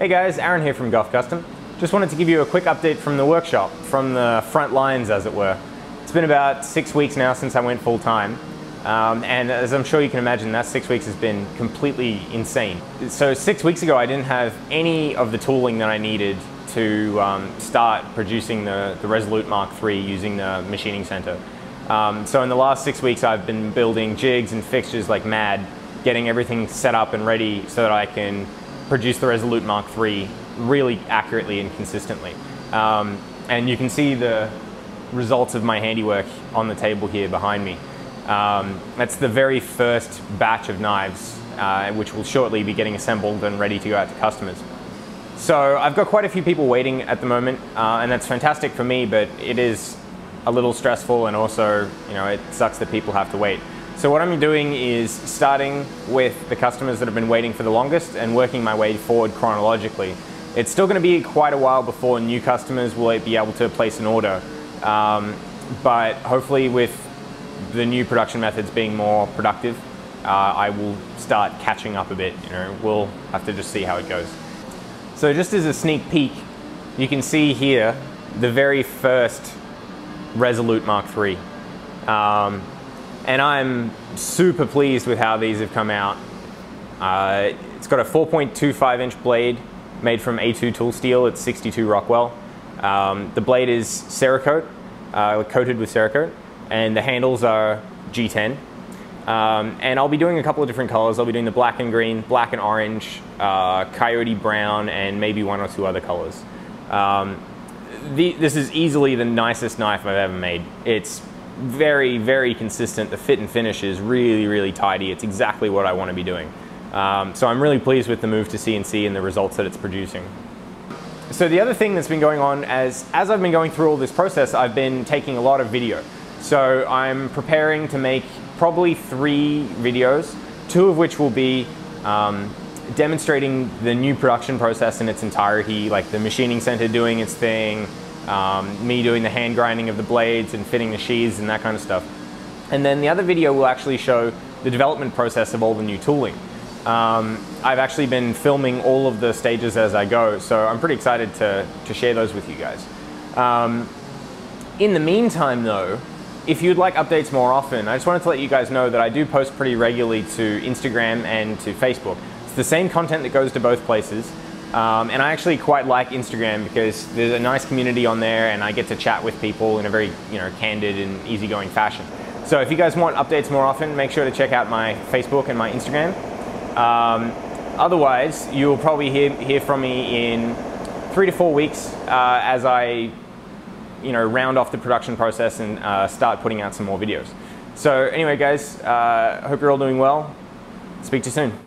Hey guys, Aaron here from Gough Custom. Just wanted to give you a quick update from the workshop, from the front lines as it were. It's been about 6 weeks now since I went full time. And as I'm sure you can imagine, that 6 weeks has been completely insane. So 6 weeks ago, I didn't have any of the tooling that I needed to start producing the Resolute Mark III using the machining center. So in the last 6 weeks, I've been building jigs and fixtures like mad, getting everything set up and ready so that I can produce the Resolute Mark III really accurately and consistently. And you can see the results of my handiwork on the table here behind me. That's the very first batch of knives, which will shortly be getting assembled and ready to go out to customers. So I've got quite a few people waiting at the moment, and that's fantastic for me, but it is a little stressful and also, you know, it sucks that people have to wait. So what I'm doing is starting with the customers that have been waiting for the longest and working my way forward chronologically. It's still going to be quite a while before new customers will be able to place an order, but hopefully with the new production methods being more productive, I will start catching up a bit. You know, we'll have to just see how it goes. So just as a sneak peek, you can see here the very first Resolute Mark III. And I'm super pleased with how these have come out. It's got a 4.25 inch blade made from A2 tool steel. It's 62 Rockwell. The blade is Cerakote, coated with Cerakote, and the handles are G10. And I'll be doing a couple of different colors. I'll be doing the black and green, black and orange, coyote brown, and maybe one or two other colors. This is easily the nicest knife I've ever made. It's very, very consistent. The fit and finish is really, really tidy. It's exactly what I want to be doing. So I'm really pleased with the move to CNC and the results that it's producing. So the other thing that's been going on as I've been going through all this process, I've been taking a lot of video. So I'm preparing to make probably 3 videos, 2 of which will be demonstrating the new production process in its entirety, like the machining center doing its thing, me doing the hand grinding of the blades and fitting the sheaths and that kind of stuff. And then the other video will actually show the development process of all the new tooling. I've actually been filming all of the stages as I go, so I'm pretty excited to share those with you guys. In the meantime though, if you'd like updates more often, I just wanted to let you guys know that I do post pretty regularly to Instagram and to Facebook. It's the same content that goes to both places. And I actually quite like Instagram because there's a nice community on there and I get to chat with people in a very, you know, candid and easygoing fashion. So if you guys want updates more often, make sure to check out my Facebook and my Instagram. Otherwise, you'll probably hear from me in 3 to 4 weeks as I, you know, round off the production process and start putting out some more videos. So anyway guys, hope you're all doing well. Speak to you soon.